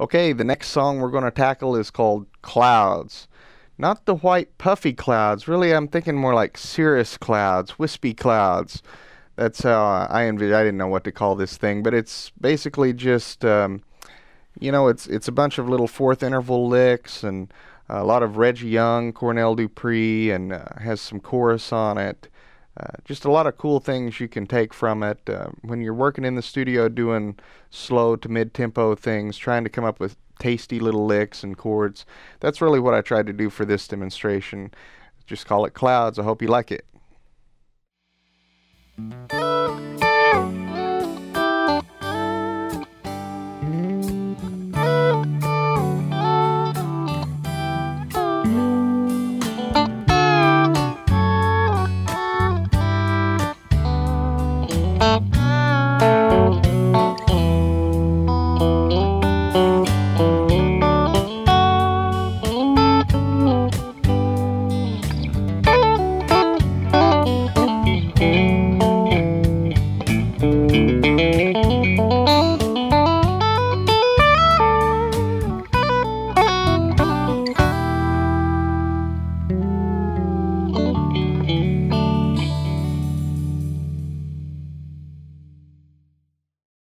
Okay, the next song we're going to tackle is called Clouds. Not the white puffy clouds. Really, I'm thinking more like cirrus clouds, wispy clouds. That's how I envision. I didn't know what to call this thing, but it's basically just, you know, it's a bunch of little fourth interval licks and a lot of Reggie Young, Cornell Dupree, and has some chorus on it. Just a lot of cool things you can take from it when you're working in the studio doing slow to mid-tempo things, trying to come up with tasty little licks and chords. That's really what I tried to do for this demonstration. Just call it Clouds. I hope you like it.